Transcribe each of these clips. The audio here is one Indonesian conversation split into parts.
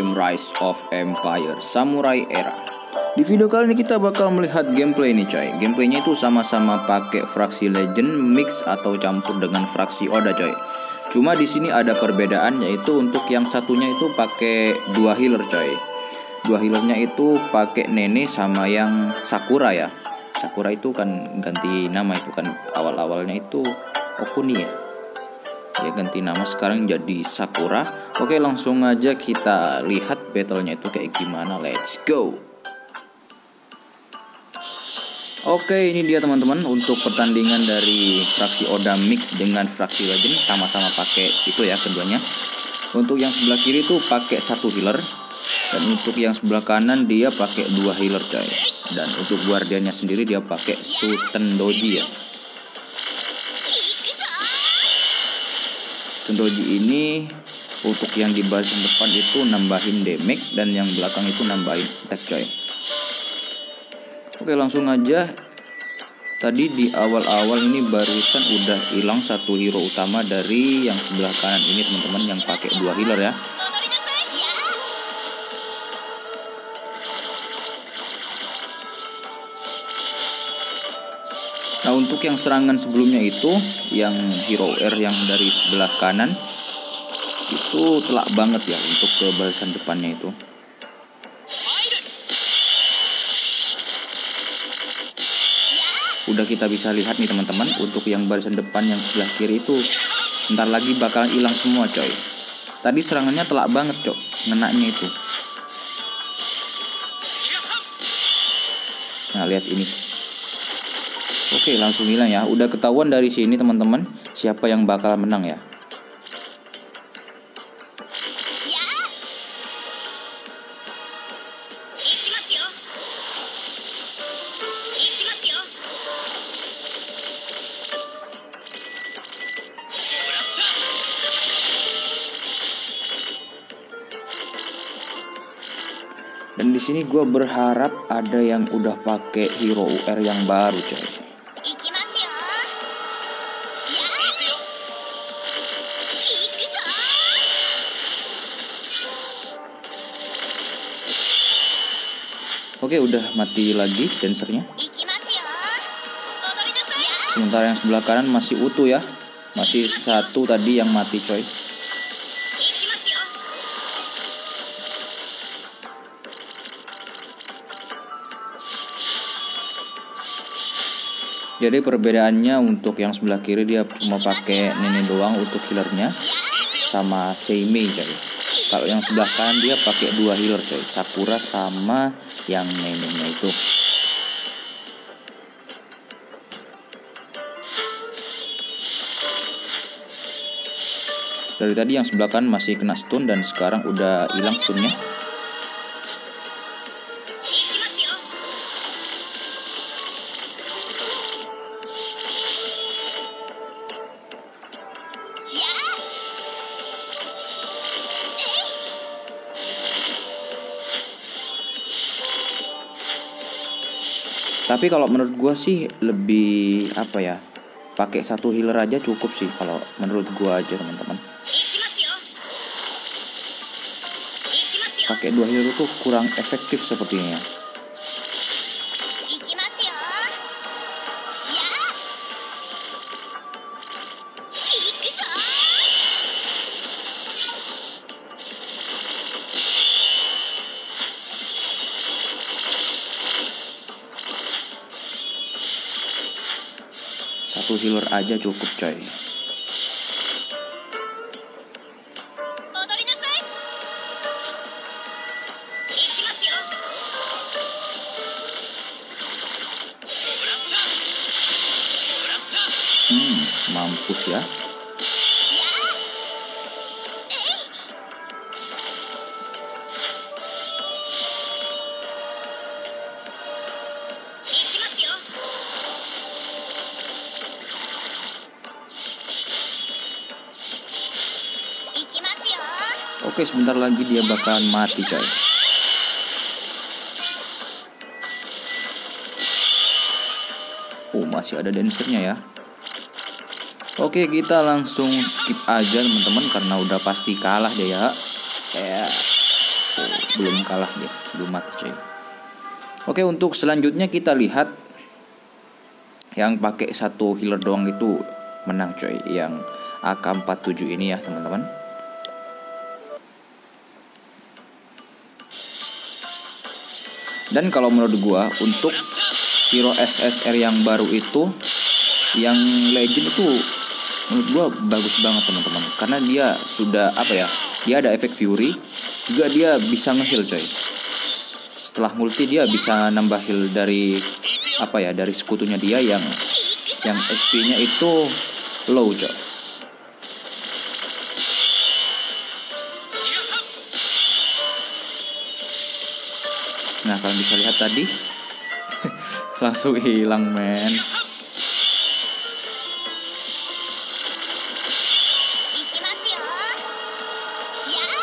game Rise of Empire Samurai Era. Di video kali ini kita bakal melihat gameplay ini coy. Gameplaynya itu sama-sama pakai fraksi Legend mix atau campur dengan fraksi Oda coy. Cuma di sini ada perbedaan, yaitu untuk yang satunya itu pakai dua healer coy. Dua healernya itu pakai Nene sama yang Sakura ya. Sakura itu kan ganti nama, itu kan awal-awalnya itu Okuni ya. Dia ganti nama sekarang jadi Sakura. Oke, langsung aja kita lihat battle-nya itu kayak gimana. Let's go. Oke, ini dia teman-teman untuk pertandingan dari fraksi Oda mix dengan fraksi Legend, sama-sama pakai itu ya keduanya. Untuk yang sebelah kiri tuh pakai satu healer, dan untuk yang sebelah kanan dia pakai dua healer coy. Dan untuk guardiannya sendiri dia pakai Sultan Doji ya. Doji ini untuk yang di baris yang depan itu nambahin damage, dan yang belakang itu nambahin attack coy. Oke, langsung aja. Tadi di awal-awal ini barusan udah hilang satu hero utama dari yang sebelah kanan ini teman-teman, yang pakai dua healer ya. Nah, untuk yang serangan sebelumnya itu yang hero R yang dari sebelah kanan itu telak banget ya untuk ke barisan depannya itu. Udah kita bisa lihat nih teman-teman, untuk yang barisan depan yang sebelah kiri itu ntar lagi bakal hilang semua coy. Tadi serangannya telak banget coy, nenaknya itu. Nah, lihat ini. Oke, langsung hilang ya. Udah ketahuan dari sini teman-teman siapa yang bakal menang ya. Dan di sini gue berharap ada yang udah pakai hero UR yang baru coy. Oke, udah mati lagi dancernya. Sementara yang sebelah kanan masih utuh ya. Masih satu tadi yang mati coy. Jadi perbedaannya untuk yang sebelah kiri dia cuma pakai Nene doang untuk healernya sama Seimei coy. Kalau yang sebelah kanan dia pakai dua healer coy, Sakura sama yang neneknya itu. Dari tadi yang sebelah kanan masih kena stun, dan sekarang udah hilang stunnya. Tapi kalau menurut gue sih lebih apa ya, pakai satu healer aja cukup sih kalau menurut gue aja teman-teman. Pakai dua healer tuh kurang efektif sepertinya. Satu healer aja cukup coy. Mampus ya. Oke, sebentar lagi dia bakalan mati coy. Masih ada dancernya ya. Oke, kita langsung skip aja teman-teman karena udah pasti kalah dia ya. belum kalah dia, belum mati cuy. Oke, untuk selanjutnya kita lihat yang pakai satu healer doang itu menang coy, yang AK47 ini ya teman-teman. Dan kalau menurut gua untuk hero SSR yang baru itu, yang Legend itu menurut gua bagus banget teman-teman, karena dia sudah apa ya, dia ada efek fury juga, dia bisa ngeheal coy. Setelah multi dia bisa nambah heal dari apa ya, dari sekutunya dia yang SP-nya itu low coy. Nah kalian bisa lihat tadi langsung hilang men.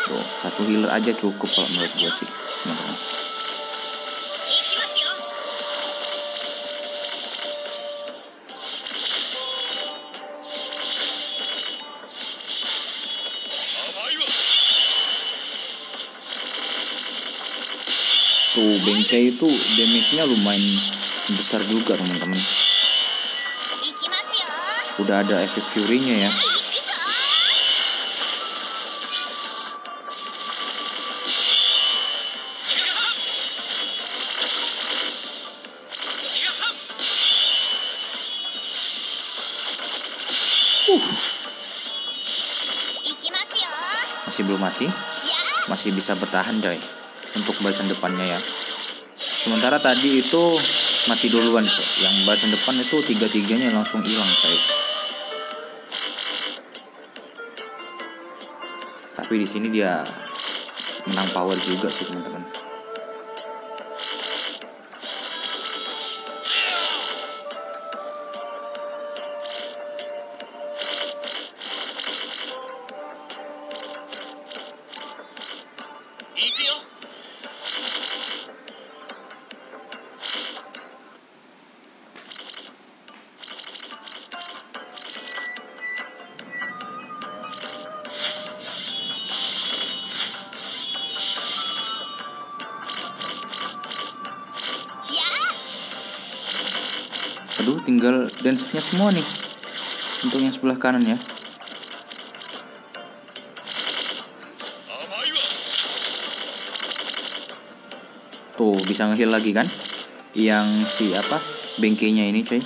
Tuh, satu healer aja cukup kalau menurut gue sih. Tuh, Benkei itu damage-nya lumayan besar juga teman-teman. Udah ada efek fury-nya ya. Masih belum mati, masih bisa bertahan coy untuk barisan depannya ya. Sementara tadi itu mati duluan coy. Yang barisan depan itu tiga-tiganya langsung hilang coy. Tapi di sini dia menang power juga sih teman-teman. Aduh, tinggal dance-nya semua nih untuk yang sebelah kanan ya. Tuh, bisa nge-heal lagi kan yang si apa, Benkei-nya ini coy.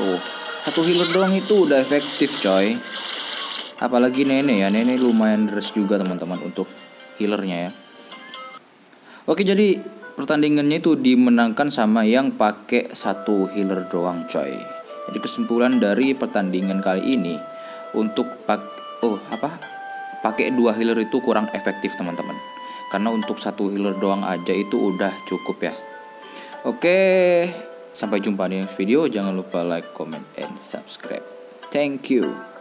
Tuh, satu healer doang itu udah efektif coy. Apalagi Nene ya, Nene lumayan deres juga teman-teman untuk healernya ya. Oke, jadi pertandingannya itu dimenangkan sama yang pakai satu healer doang coy. Jadi kesimpulan dari pertandingan kali ini, untuk pakai dua healer itu kurang efektif teman-teman, karena untuk satu healer doang aja itu udah cukup ya. Oke, sampai jumpa di next video. Jangan lupa like, comment, and subscribe. Thank you.